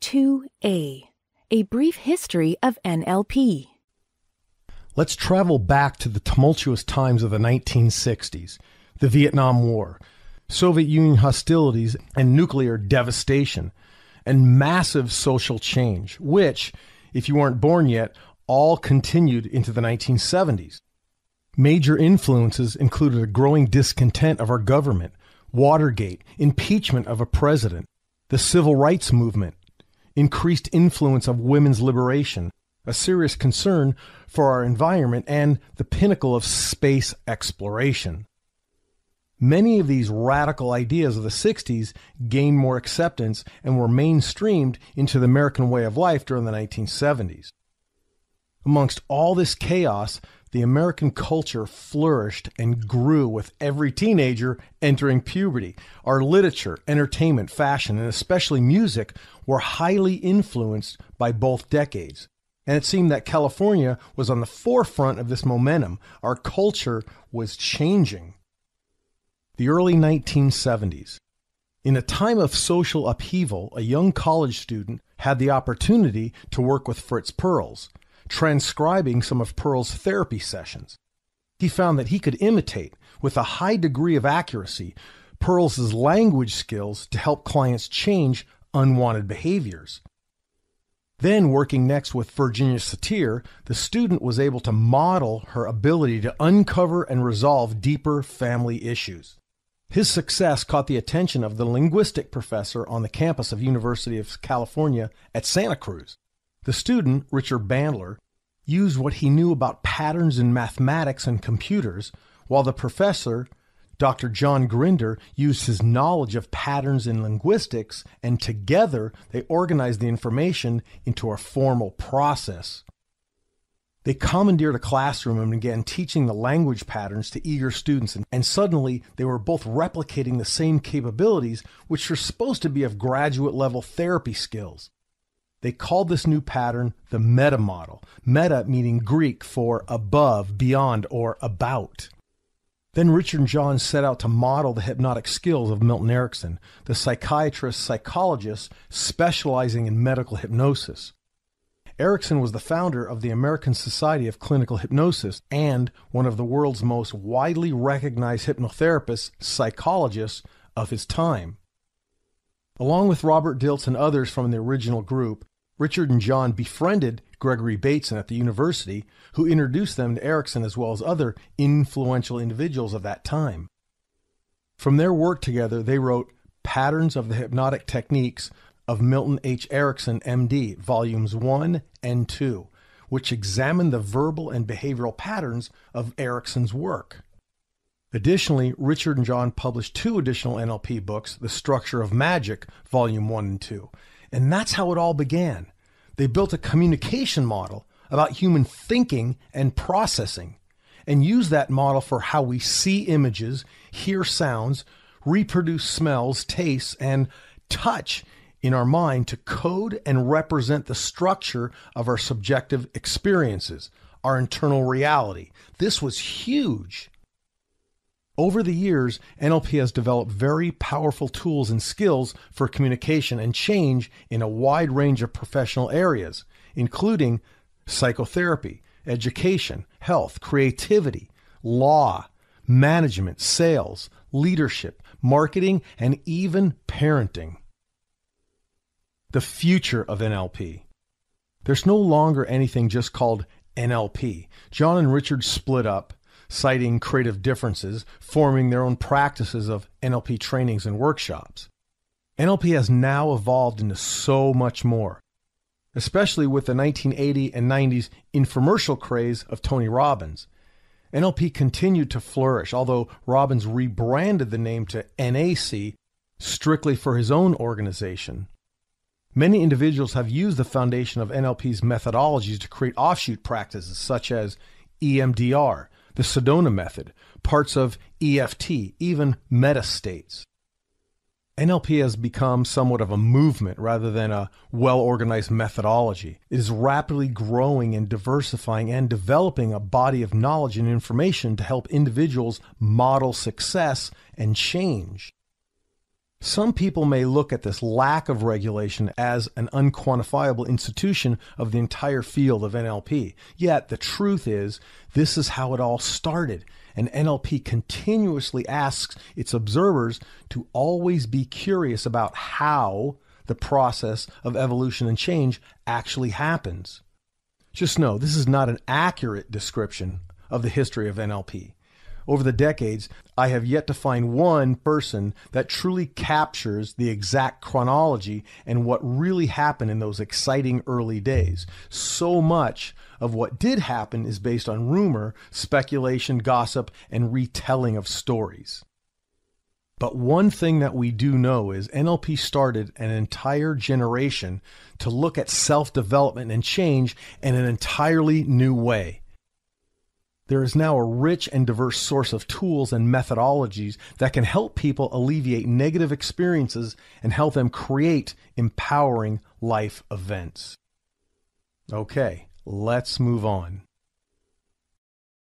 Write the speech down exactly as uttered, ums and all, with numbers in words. two A, A Brief History of N L P. Let's travel back to the tumultuous times of the nineteen sixties, the Vietnam War, Soviet Union hostilities and nuclear devastation, and massive social change, which, if you weren't born yet, all continued into the nineteen seventies. Major influences included a growing discontent of our government, Watergate, impeachment of a president, the civil rights movement, increased influence of women's liberation, a serious concern for our environment, and the pinnacle of space exploration. Many of these radical ideas of the sixties gained more acceptance and were mainstreamed into the American way of life during the nineteen seventies. Amongst all this chaos, the American culture flourished and grew with every teenager entering puberty. Our literature, entertainment, fashion, and especially music were highly influenced by both decades. And it seemed that California was on the forefront of this momentum. Our culture was changing. The early nineteen seventies. In a time of social upheaval, a young college student had the opportunity to work with Fritz Perls, transcribing some of Pearl's therapy sessions. He found that he could imitate, with a high degree of accuracy, Pearl's language skills to help clients change unwanted behaviors. Then, working next with Virginia Satir, the student was able to model her ability to uncover and resolve deeper family issues. His success caught the attention of the linguistic professor on the campus of University of California at Santa Cruz. The student, Richard Bandler, used what he knew about patterns in mathematics and computers, while the professor, Doctor John Grinder, used his knowledge of patterns in linguistics, and together they organized the information into a formal process. They commandeered a classroom and began teaching the language patterns to eager students, and suddenly they were both replicating the same capabilities, which were supposed to be of graduate-level therapy skills. They called this new pattern the meta model, meta meaning Greek for above, beyond, or about. Then Richard and John set out to model the hypnotic skills of Milton Erickson, the psychiatrist psychologist specializing in medical hypnosis. Erickson was the founder of the American Society of Clinical Hypnosis and one of the world's most widely recognized hypnotherapists, psychologists of his time. Along with Robert Dilts and others from the original group, Richard and John befriended Gregory Bateson at the university, who introduced them to Erickson as well as other influential individuals of that time. From their work together, they wrote Patterns of the Hypnotic Techniques of Milton H. Erickson, M D, Volumes one and two, which examined the verbal and behavioral patterns of Erickson's work. Additionally, Richard and John published two additional N L P books, The Structure of Magic, Volume one and two, and that's how it all began. They built a communication model about human thinking and processing and used that model for how we see images, hear sounds, reproduce smells, tastes, and touch in our mind to code and represent the structure of our subjective experiences, our internal reality. This was huge. Over the years, N L P has developed very powerful tools and skills for communication and change in a wide range of professional areas, including psychotherapy, education, health, creativity, law, management, sales, leadership, marketing, and even parenting. The future of N L P. There's no longer anything just called N L P. John and Richard split up, citing creative differences, forming their own practices of N L P trainings and workshops. N L P has now evolved into so much more, especially with the nineteen eighties and nineties infomercial craze of Tony Robbins. N L P continued to flourish, although Robbins rebranded the name to N A C strictly for his own organization. Many individuals have used the foundation of N L P's methodologies to create offshoot practices such as E M D R, the Sedona method, parts of E F T, even meta-states. N L P has become somewhat of a movement rather than a well-organized methodology. It is rapidly growing and diversifying and developing a body of knowledge and information to help individuals model success and change. Some people may look at this lack of regulation as an unquantifiable institution of the entire field of N L P. Yet the truth is, this is how it all started. And N L P continuously asks its observers to always be curious about how the process of evolution and change actually happens. Just know, this is not an accurate description of the history of N L P. Over the decades, I have yet to find one person that truly captures the exact chronology and what really happened in those exciting early days. So much of what did happen is based on rumor, speculation, gossip, and retelling of stories. But one thing that we do know is N L P started an entire generation to look at self-development and change in an entirely new way. There is now a rich and diverse source of tools and methodologies that can help people alleviate negative experiences and help them create empowering life events. Okay, let's move on.